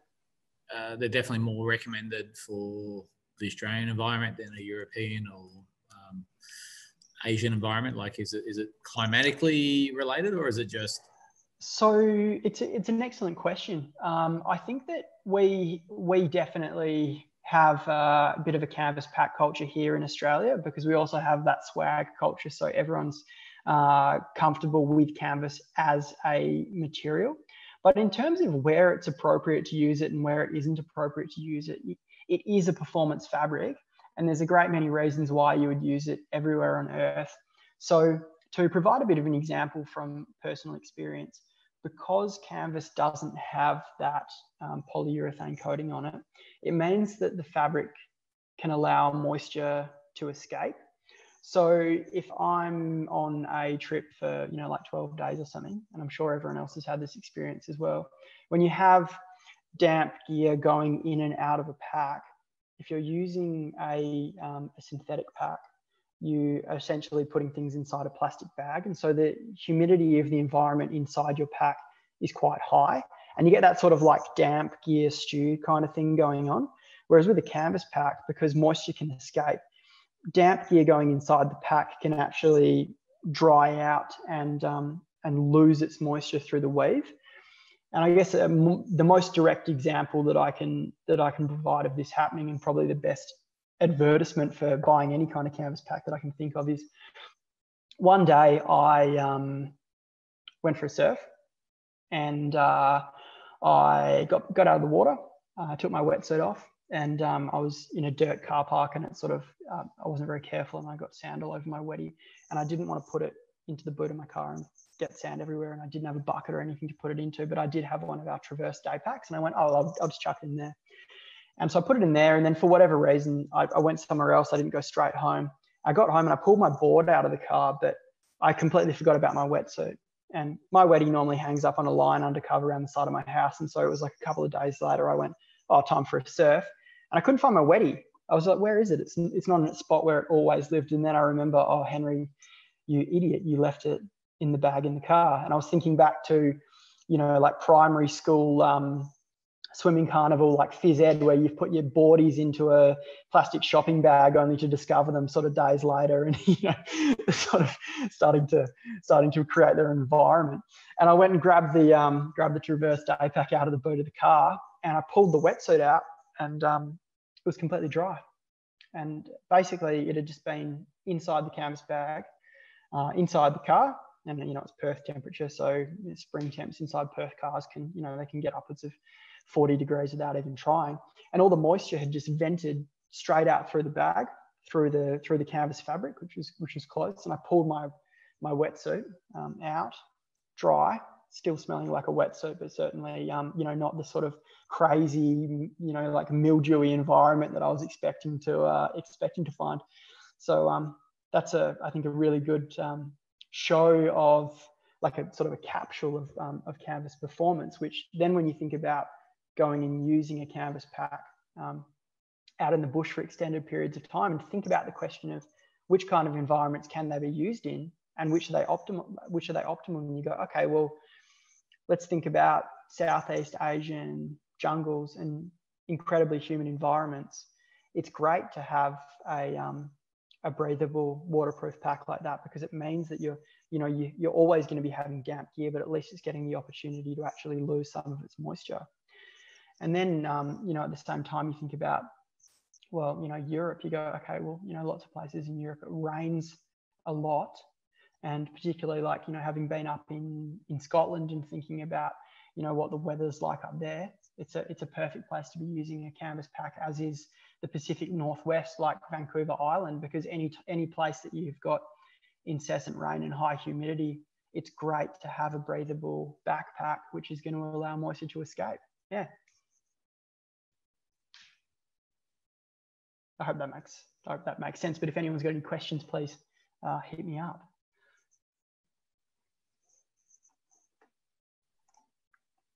Uh, they're definitely more recommended for the Australian environment than a European or um, Asian environment. Like, is it is it climatically related, or is it just? So it's a, it's an excellent question. Um, I think that we we definitely have a bit of a canvas pack culture here in Australia because we also have that swag culture. So everyone's uh, comfortable with canvas as a material. But in terms of where it's appropriate to use it and where it isn't appropriate to use it, it is a performance fabric. And there's a great many reasons why you would use it everywhere on earth. So to provide a bit of an example from personal experience, because canvas doesn't have that um, polyurethane coating on it, it means that the fabric can allow moisture to escape. So if I'm on a trip for, you know, like twelve days or something, and I'm sure everyone else has had this experience as well, when you have damp gear going in and out of a pack, if you're using a, um, a synthetic pack, you are essentially putting things inside a plastic bag. And so the humidity of the environment inside your pack is quite high. And you get that sort of like damp gear stew kind of thing going on. Whereas with a canvas pack, because moisture can escape, damp gear going inside the pack can actually dry out and um, and lose its moisture through the weave. And I guess um, the most direct example that I can that I can provide of this happening, and probably the best advertisement for buying any kind of canvas pack that I can think of, is one day I um, went for a surf and uh, I got got out of the water, uh, took my wetsuit off. And um, I was in a dirt car park and it sort of, uh, I wasn't very careful and I got sand all over my wetty and I didn't want to put it into the boot of my car and get sand everywhere, and I didn't have a bucket or anything to put it into, but I did have one of our Traverse day packs and I went, oh, I'll, I'll just chuck it in there. And so I put it in there, and then for whatever reason, I, I went somewhere else. I didn't go straight home. I got home and I pulled my board out of the car, but I completely forgot about my wetsuit. And my wetty normally hangs up on a line undercover around the side of my house. And so it was like a couple of days later, I went, oh, time for a surf. And I couldn't find my wetty. I was like, where is it? It's, it's not in its spot where it always lived. And then I remember, oh, Henry, you idiot, you left it in the bag in the car. And I was thinking back to, you know, like primary school um, swimming carnival, like phys ed, where you've put your boardies into a plastic shopping bag only to discover them sort of days later and, you know, sort of starting to, starting to create their environment. And I went and grabbed the, um, grabbed the Traverse day pack out of the boot of the car and I pulled the wetsuit out. And um, it was completely dry. And basically it had just been inside the canvas bag, uh, inside the car. And, you know, it's Perth temperature. So spring temps inside Perth cars can, you know, they can get upwards of forty degrees without even trying. And all the moisture had just vented straight out through the bag, through the, through the canvas fabric, which was, which was close. And I pulled my, my wetsuit um, out, dry, still smelling like a wetsuit, but certainly, um, you know, not the sort of crazy, you know, like mildewy environment that I was expecting to uh, expecting to find. So um, that's a, I think, a really good um, show of like a sort of a capsule of um, of canvas performance. Which then, when you think about going and using a canvas pack um, out in the bush for extended periods of time, and think about the question of which kind of environments can they be used in, and which are they optimal? Which are they optimal? And you go, okay, well, let's think about Southeast Asian jungles and incredibly humid environments. It's great to have a, um, a breathable, waterproof pack like that, because it means that you're, you know, you, you're always going to be having damp gear, but at least it's getting the opportunity to actually lose some of its moisture. And then, um, you know, at the same time, you think about, well, you know, Europe, you go, okay, well, you know, lots of places in Europe, it rains a lot. And particularly, like, you know, having been up in, in Scotland and thinking about, you know, what the weather's like up there, it's a, it's a perfect place to be using a canvas pack, as is the Pacific Northwest, like Vancouver Island, because any, any place that you've got incessant rain and high humidity, it's great to have a breathable backpack, which is going to allow moisture to escape. Yeah. I hope that makes, I hope that makes sense. But if anyone's got any questions, please uh, hit me up.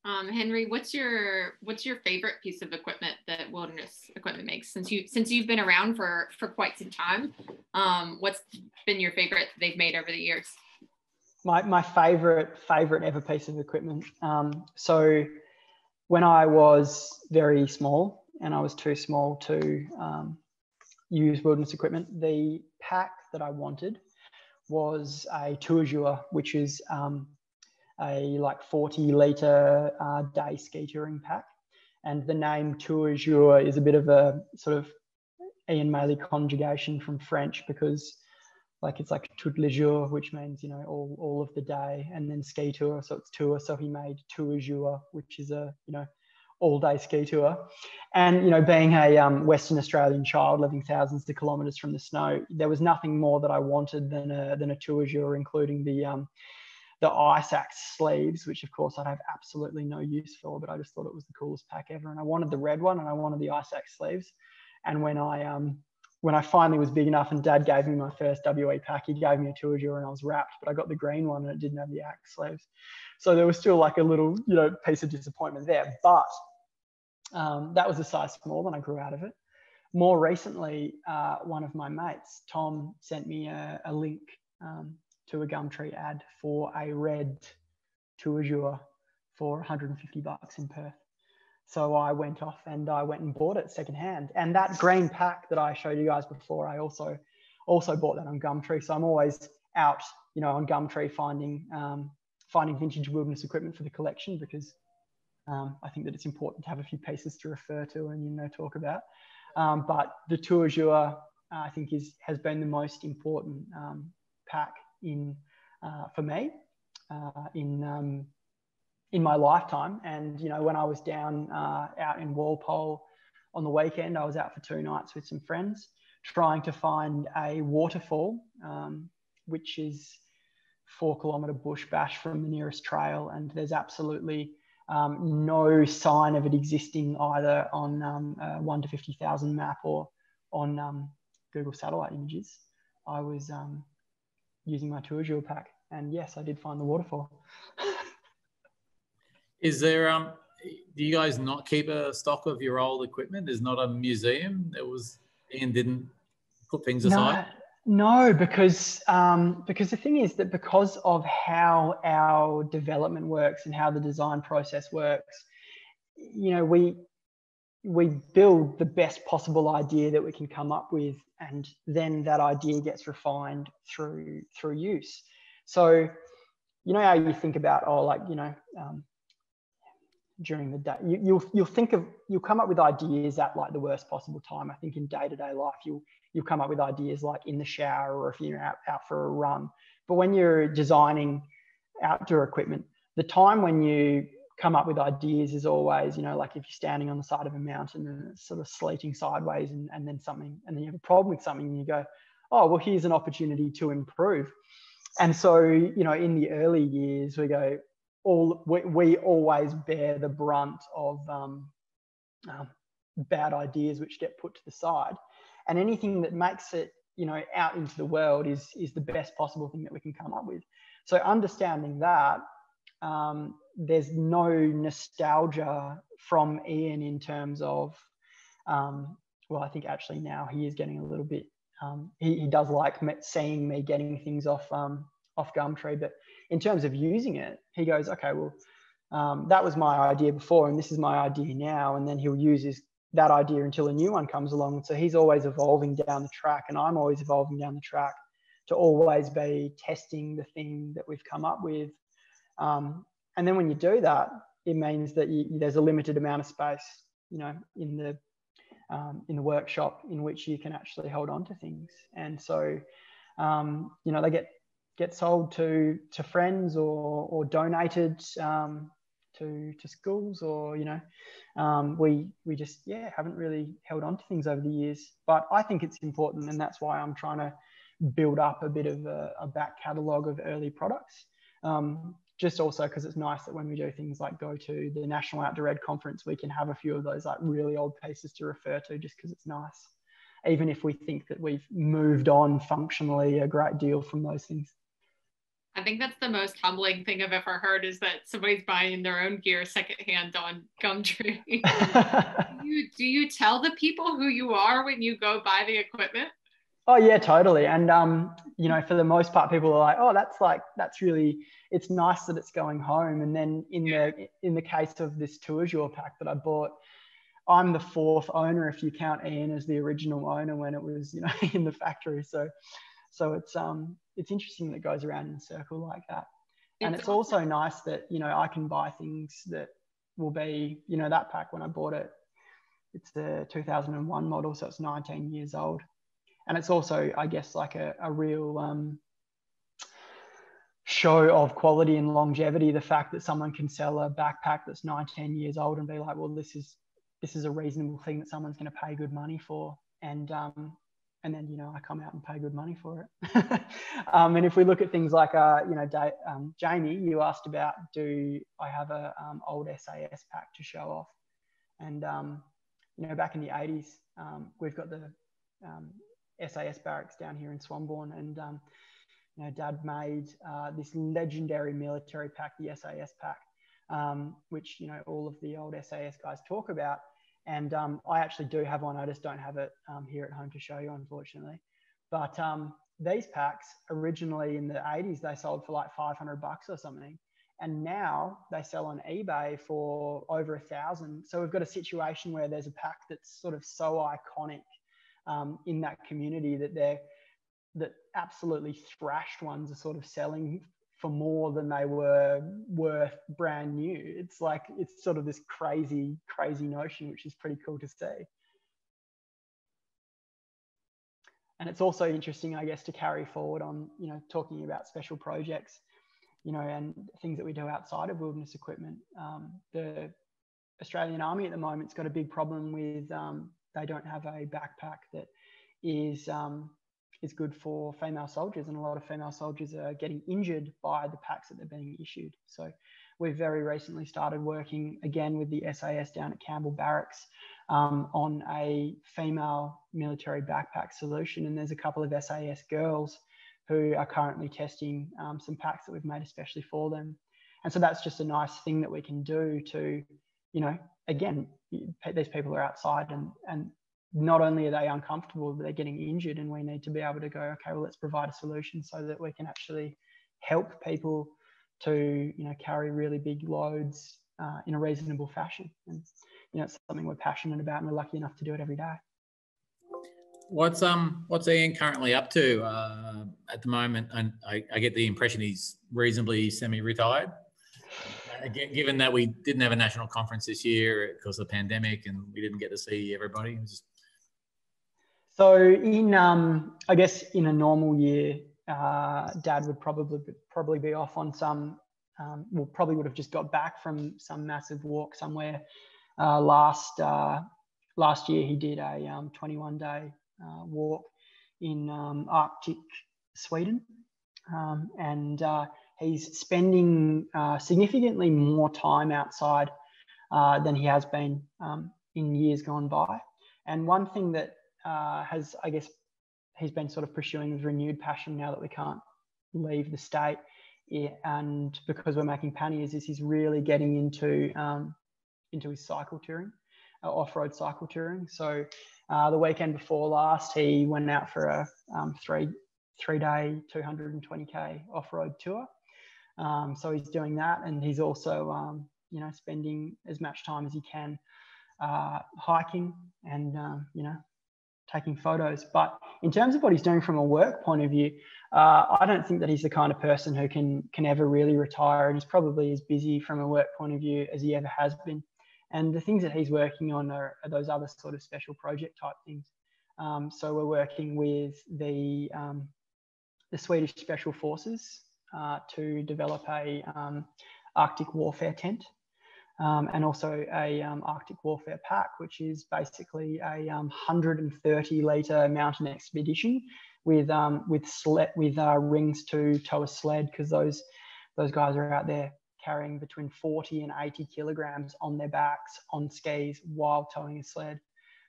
Um, Henry, what's your what's your favorite piece of equipment that Wilderness Equipment makes, since you since you've been around for for quite some time? Um, what's been your favorite they've made over the years? My my favorite favorite ever piece of equipment. Um, so when I was very small, and I was too small to um, use Wilderness Equipment, the pack that I wanted was a Toujour, which is um, a like forty litre uh, day ski touring pack. And the name Tour de Jour is a bit of a sort of Ian Maley conjugation from French, because like it's like tout le jour, which means, you know, all, all of the day, and then ski tour, so it's tour. So he made Tour de Jour, which is a, you know, all day ski tour. And, you know, being a um, Western Australian child living thousands of kilometres from the snow, there was nothing more that I wanted than a, than a Tour de Jour, including the um, the ice axe sleeves, which of course I'd have absolutely no use for, but I just thought it was the coolest pack ever. And I wanted the red one, and I wanted the ice axe sleeves. And when I um, when I finally was big enough and Dad gave me my first W E pack, he gave me a Toujour and I was wrapped, but I got the green one and it didn't have the axe sleeves. So there was still like a little, you know, piece of disappointment there, but um, that was a size small and I grew out of it. More recently, uh, one of my mates, Tom, sent me a, a link um, to a Gumtree ad for a red Toujour for one hundred and fifty bucks in Perth. So I went off and I went and bought it secondhand. And that green pack that I showed you guys before, I also also bought that on Gumtree. So I'm always out, you know, on Gumtree finding um, finding vintage Wilderness Equipment for the collection, because um, I think that it's important to have a few pieces to refer to and, you know, talk about. Um, but the Toujour, uh, I think, is has been the most important um, pack in uh, for me uh, in um, in my lifetime. And, you know, when I was down uh, out in Walpole on the weekend, I was out for two nights with some friends trying to find a waterfall, um, which is four kilometre bush bash from the nearest trail, and there's absolutely um, no sign of it existing either on um, a one to fifty thousand map or on um, Google satellite images. I was um, using my Toujour pack, and yes, I did find the waterfall. Is there um do you guys not keep a stock of your old equipment? There's not a museum? It was Ian didn't put things aside? No, no, because um because the thing is that because of how our development works and how the design process works, you know, we we build the best possible idea that we can come up with, and then that idea gets refined through through use. So, you know how you think about, oh, like, you know, um, during the day, you, you'll you'll think of you'll come up with ideas at like the worst possible time. I think in day to day life, you'll you'll come up with ideas like in the shower or if you're out out for a run. But when you're designing outdoor equipment, the time when you come up with ideas is always, you know, like if you're standing on the side of a mountain and it's sort of sleeting sideways, and, and then something, and then you have a problem with something and you go, oh, well, here's an opportunity to improve. And so, you know, in the early years, we go all we, we always bear the brunt of um, uh, bad ideas which get put to the side, and anything that makes it, you know, out into the world is is the best possible thing that we can come up with. So understanding that, um, there's no nostalgia from Ian in terms of, um, well, I think actually now he is getting a little bit. Um, he, he does like seeing me getting things off um, off Gumtree, but in terms of using it, he goes, okay, well, um, that was my idea before, and this is my idea now, and then he'll use his, that idea until a new one comes along. So he's always evolving down the track, and I'm always evolving down the track to always be testing the thing that we've come up with. Um, and then when you do that, it means that you, there's a limited amount of space, you know, in the Um, in the workshop in which you can actually hold on to things. And so, um, you know, they get get sold to to friends or or donated um, to to schools, or, you know, um, we we just, yeah, haven't really held on to things over the years. But I think it's important, and that's why I'm trying to build up a bit of a, a back catalogue of early products. Um, just also because it's nice that when we do things like go to the National Outdoor Ed Conference, we can have a few of those like really old pieces to refer to, just because it's nice, even if we think that we've moved on functionally a great deal from those things. I think that's the most humbling thing I've ever heard, is that somebody's buying their own gear secondhand on Gumtree. do, you, do you tell the people who you are when you go buy the equipment? Oh yeah, totally. And, um, you know, for the most part, people are like, oh, that's like, that's really, it's nice that it's going home. And then in the, in the case of this Toujour pack that I bought, I'm the fourth owner, if you count Ian as the original owner when it was, you know, in the factory. So, so it's, um, it's interesting that it goes around in a circle like that. And it's, it's also nice that, you know, I can buy things that will be, you know, that pack when I bought it, it's the two thousand one model. So it's nineteen years old. And it's also, I guess, like a, a real um, show of quality and longevity, the fact that someone can sell a backpack that's nineteen years old and be like, well, this is this is a reasonable thing that someone's going to pay good money for. And, um, and then, you know, I come out and pay good money for it. um, and if we look at things like, uh, you know, da um, Jamie, you asked about, do I have an um, old S A S pack to show off? And, um, you know, back in the eighties, um, we've got the... Um, S A S barracks down here in Swanbourne, and um, you know, Dad made uh, this legendary military pack, the S A S pack, um, which, you know, all of the old S A S guys talk about. And um, I actually do have one. I just don't have it um, here at home to show you, unfortunately. But um, these packs originally in the eighties, they sold for like five hundred bucks or something, and now they sell on eBay for over a thousand. So we've got a situation where there's a pack that's sort of so iconic Um, in that community that they're that absolutely thrashed ones are sort of selling for more than they were worth brand new. It's like, it's sort of this crazy, crazy notion, which is pretty cool to see. And it's also interesting, I guess, to carry forward on, you know, talking about special projects, you know, and things that we do outside of wilderness equipment. Um, the Australian Army at the moment's got a big problem with um, they don't have a backpack that is um, is good for female soldiers, and a lot of female soldiers are getting injured by the packs that they're being issued. So we've very recently started working again with the S A S down at Campbell Barracks um, on a female military backpack solution, and there's a couple of S A S girls who are currently testing um, some packs that we've made especially for them. And so that's just a nice thing that we can do to, you know, again, these people are outside, and, and not only are they uncomfortable, but they're getting injured, and we need to be able to go, okay, well, let's provide a solution so that we can actually help people to, you know, carry really big loads uh, in a reasonable fashion. And, you know, it's something we're passionate about, and we're lucky enough to do it every day. What's um what's Ian currently up to uh, at the moment? And I, I get the impression he's reasonably semi-retired. Given that we didn't have a national conference this year because of the pandemic, and we didn't get to see everybody. Just... So in, um, I guess in a normal year, uh, Dad would probably probably be off on some, um, well, probably would have just got back from some massive walk somewhere. Uh, last uh, last year, he did a um, twenty-one day uh, walk in um, Arctic Sweden. um, and uh, he's spending uh, significantly more time outside uh, than he has been um, in years gone by. And one thing that uh, has, I guess, he's been sort of pursuing with renewed passion now that we can't leave the state, and because we're making panniers, is he's really getting into um, into his cycle touring, uh, off-road cycle touring. So uh, the weekend before last, he went out for a um, three three day two hundred and twenty K off-road tour. Um, so he's doing that, and he's also um, you know, spending as much time as he can uh, hiking and um, you know, taking photos. But in terms of what he's doing from a work point of view, uh, I don't think that he's the kind of person who can can ever really retire, and he's probably as busy from a work point of view as he ever has been. And the things that he's working on are, are those other sort of special project type things. Um, so we're working with the um, the Swedish Special Forces uh, to develop a um, Arctic warfare tent. Um, and also a um, Arctic warfare pack, which is basically a um, one hundred and thirty litre mountain expedition with um, with sled, with uh, rings to tow a sled, because those those guys are out there carrying between forty and eighty kilograms on their backs on skis while towing a sled.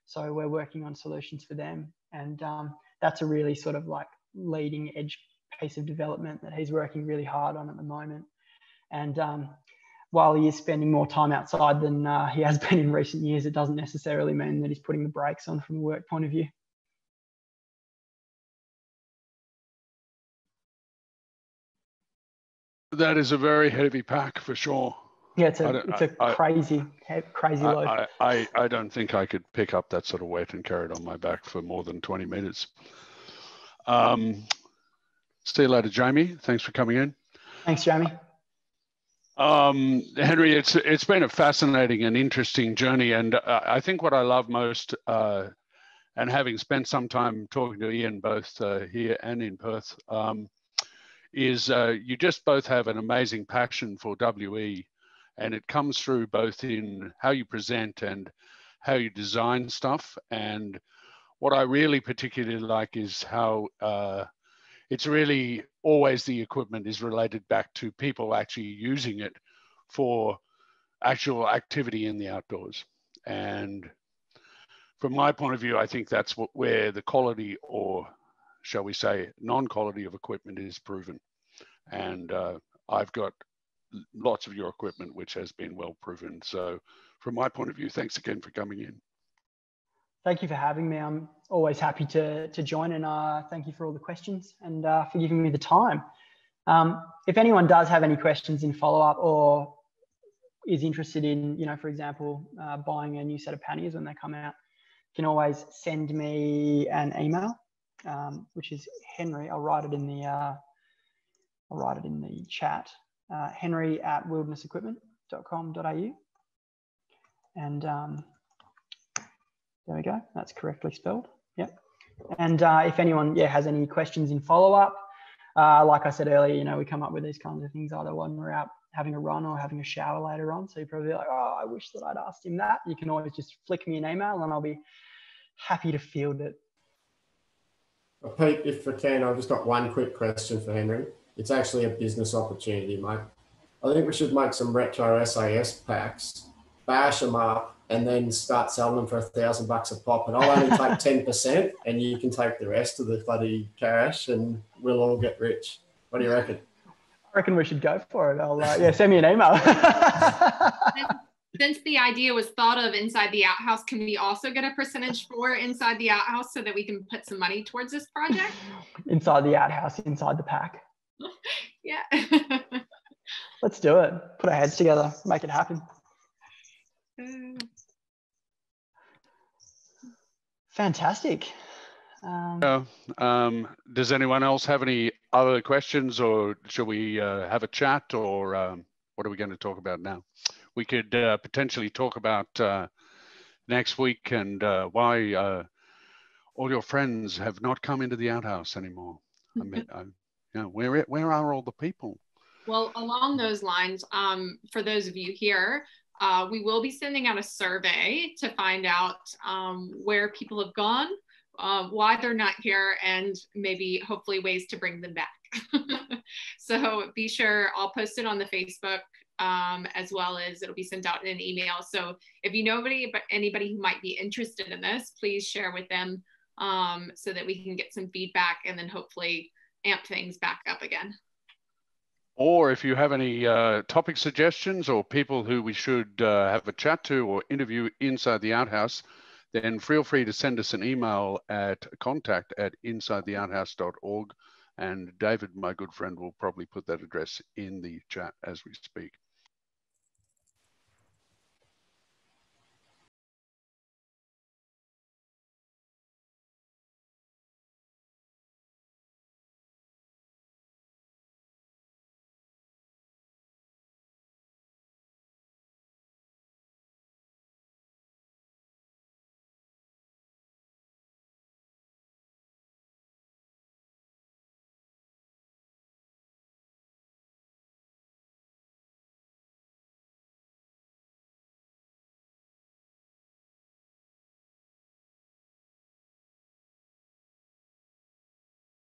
So we're working on solutions for them, and um, that's a really sort of like leading edge piece of development that he's working really hard on at the moment. And um, while he is spending more time outside than uh, he has been in recent years, it doesn't necessarily mean that he's putting the brakes on from a work point of view. That is a very heavy pack for sure. Yeah, it's a, it's a I, crazy, I, crazy load. I, I, I don't think I could pick up that sort of weight and carry it on my back for more than twenty metres. Um, see you later, Jamie. Thanks for coming in. Thanks, Jamie. Um, Henry, it's it's been a fascinating and interesting journey, and uh, I think what I love most, uh, and having spent some time talking to Ian both uh, here and in Perth, um, is uh, you just both have an amazing passion for W E, and it comes through both in how you present and how you design stuff. And what I really particularly like is how uh, it's really always the equipment is related back to people actually using it for actual activity in the outdoors. And from my point of view, I think that's what, where the quality, or shall we say non-quality of equipment, is proven. And uh, I've got lots of your equipment, which has been well proven. So from my point of view, thanks again for coming in. Thank you for having me. I'm always happy to, to join, and uh, thank you for all the questions and uh, for giving me the time. Um, if anyone does have any questions in follow-up, or is interested in, you know, for example, uh, buying a new set of panniers when they come out, you can always send me an email, um, which is Henry. I'll write it in the, uh, I'll write it in the chat, uh, Henry at wilderness equipment dot com dot A U. And um, there we go. That's correctly spelled. Yep. And uh, if anyone, yeah, has any questions in follow-up, uh, like I said earlier, you know, we come up with these kinds of things either when we're out having a run or having a shower later on. So you're probably like, oh, I wish that I'd asked him that. You can always just flick me an email and I'll be happy to field it. Well, Pete, if I can, I've just got one quick question for Henry. It's actually a business opportunity, mate. I think we should make some retro S A S packs, bash them up, and then start selling them for a thousand bucks a pop, and I'll only take ten percent and you can take the rest of the bloody cash, and we'll all get rich. What do you reckon? I reckon we should go for it. I'll, uh, yeah, send me an email. Since the idea was thought of Inside the Outhaus, can we also get a percentage for Inside the Outhaus so that we can put some money towards this project? Inside the Outhaus, inside the pack. Yeah. Let's do it. Put our heads together, make it happen. Mm. Fantastic. Um, uh, um, does anyone else have any other questions, or shall we uh, have a chat, or um, what are we going to talk about now? We could uh, potentially talk about uh, next week and uh, why uh, all your friends have not come into the outhouse anymore. I mean, I, you know, where, where are all the people? Well, along those lines, um, for those of you here, Uh, we will be sending out a survey to find out um, where people have gone, uh, why they're not here, and maybe hopefully ways to bring them back. So be sure, I'll post it on the Facebook, um, as well as it'll be sent out in an email. So if you know anybody, anybody who might be interested in this, please share with them, um, so that we can get some feedback and then hopefully amp things back up again. Or if you have any uh, topic suggestions or people who we should uh, have a chat to or interview inside the outhouse, then feel free to send us an email at contact at inside the outhouse dot org. And David, my good friend, will probably put that address in the chat as we speak.